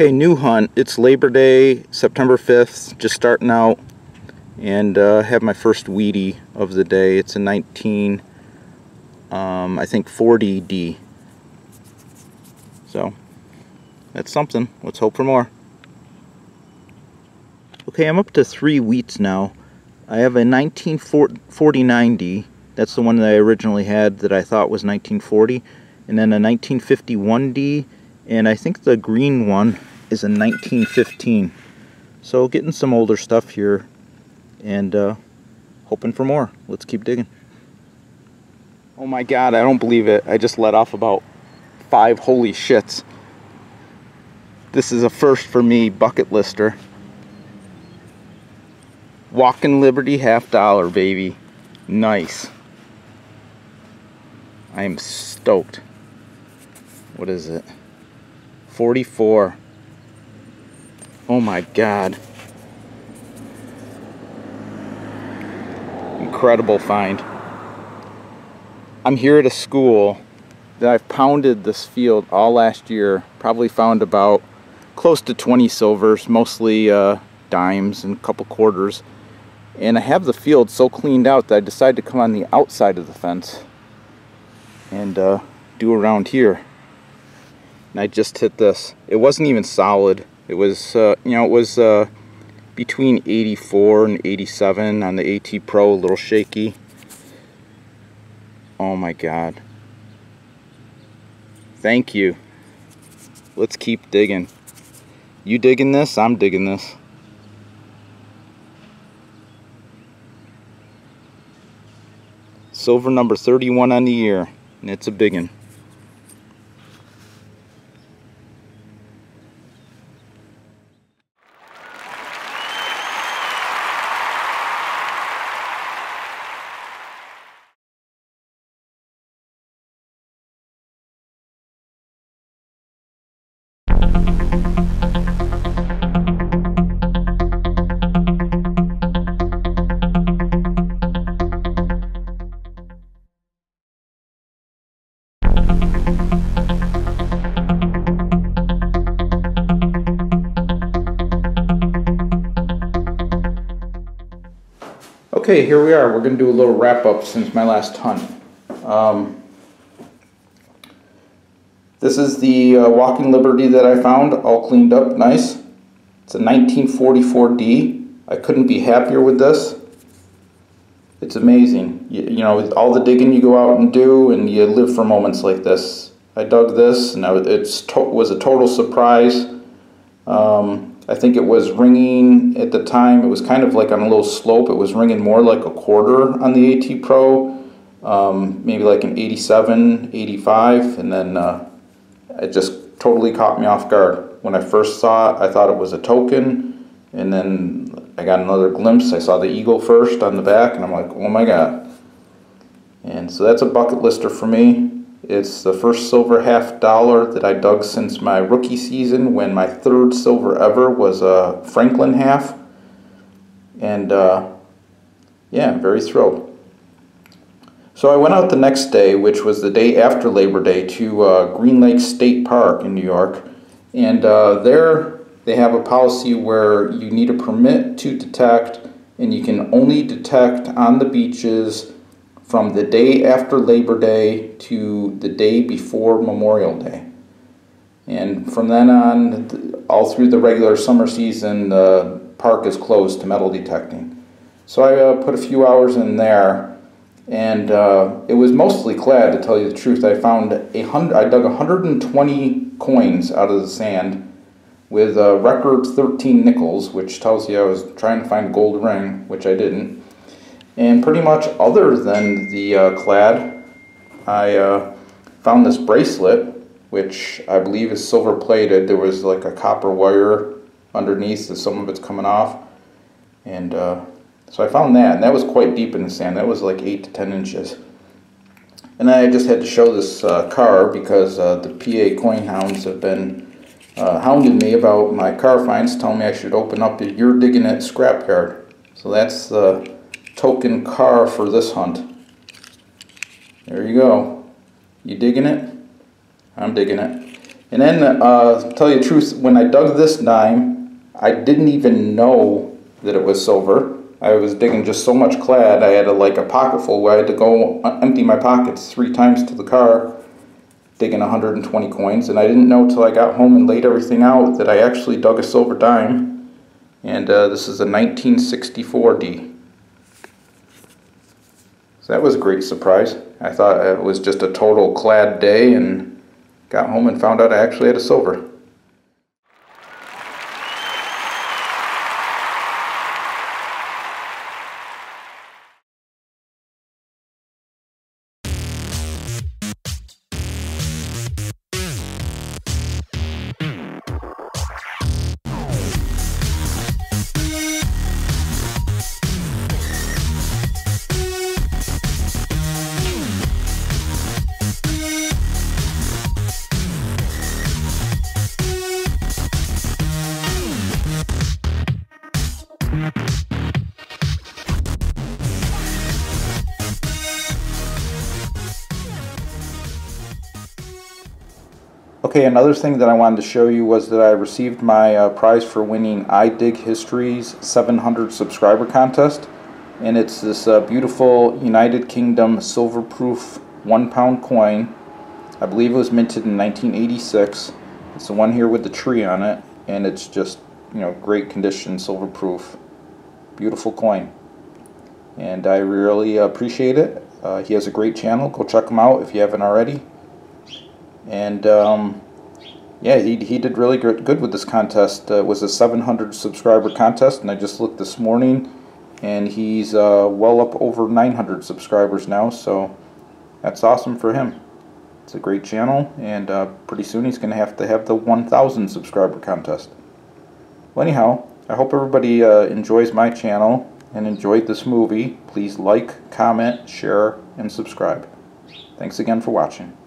Okay, new hunt. It's Labor Day, September 5th, just starting out, and have my first weedie of the day. It's a 19, I think 40D. So, that's something. Let's hope for more. Okay, I'm up to 3 wheats now. I have a 1949D. That's the one that I originally had that I thought was 1940. And then a 1951D. And I think the green one is a 1915. So getting some older stuff here and hoping for more. Let's keep digging. Oh my god, I don't believe it. I just let off about 5 holy shits. This is a first for me, bucket lister. Walking Liberty Half Dollar, baby. Nice. I am stoked. What is it? 44. Oh my god. Incredible find. I'm here at a school that I've pounded this field all last year. Probably found about close to 20 silvers, mostly dimes and a couple quarters. And I have the field so cleaned out that I decided to come on the outside of the fence and do around here. And I just hit this. It wasn't even solid. It was, you know, it was between 84 and 87 on the AT Pro, a little shaky. Oh my god. Thank you. Let's keep digging. You digging this? I'm digging this. Silver number 31 on the year, and it's a big one. Okay, here we are. We're going to do a little wrap-up since my last hunt. This is the Walking Liberty that I found, all cleaned up, nice. It's a 1944D. I couldn't be happier with this. It's amazing. You know, with all the digging you go out and do, and you live for moments like this. I dug this, and it was a total surprise. I think it was ringing at the time. It was kind of like on a little slope. It was ringing more like a quarter on the AT Pro, maybe like an 87, 85, and then it just totally caught me off guard. When I first saw it, I thought it was a token, and then I got another glimpse. I saw the eagle first on the back, and I'm like, oh my god. And so that's a bucket lister for me. It's the first silver half dollar that I dug since my rookie season, when my third silver ever was a Franklin half. And yeah, I'm very thrilled. So I went out the next day, which was the day after Labor Day, to Green Lakes State Park in New York. And there they have a policy where you need a permit to detect, and you can only detect on the beaches from the day after Labor Day to the day before Memorial Day. And from then on, all through the regular summer season, the park is closed to metal detecting. So I put a few hours in there, and it was mostly clad, to tell you the truth. I found I dug 120 coins out of the sand with a record 13 nickels, which tells you I was trying to find a gold ring, which I didn't. And pretty much other than the clad, I found this bracelet, which I believe is silver plated. There was like a copper wire underneath, so some of it's coming off. And so I found that, and that was quite deep in the sand. That was like 8 to 10 inches. And I just had to show this car because the PA coin hounds have been hounding me about my car finds, telling me I should open up the You're Digging It scrapyard. So that's the token car for this hunt. There you go. You digging it? I'm digging it. And then, to tell you the truth, when I dug this dime, I didn't even know that it was silver. I was digging just so much clad, I had like a pocket full where I had to go empty my pockets 3 times to the car, digging 120 coins. And I didn't know till I got home and laid everything out that I actually dug a silver dime. And this is a 1964 D. So that was a great surprise. I thought it was just a total clad day, and got home and found out I actually had a silver. Okay, another thing that I wanted to show you was that I received my prize for winning I Dig History's 700 subscriber contest, and it's this beautiful United Kingdom silver-proof 1-pound coin. I believe it was minted in 1986. It's the one here with the tree on it, and it's just, you know, great condition, silver-proof, beautiful coin, and I really appreciate it. He has a great channel. Go check him out if you haven't already. And yeah, he did really good with this contest. It was a 700 subscriber contest, and I just looked this morning, and he's well up over 900 subscribers now, so that's awesome for him. It's a great channel, and pretty soon he's going to have the 1,000 subscriber contest. Well, anyhow, I hope everybody enjoys my channel and enjoyed this movie. Please like, comment, share, and subscribe. Thanks again for watching.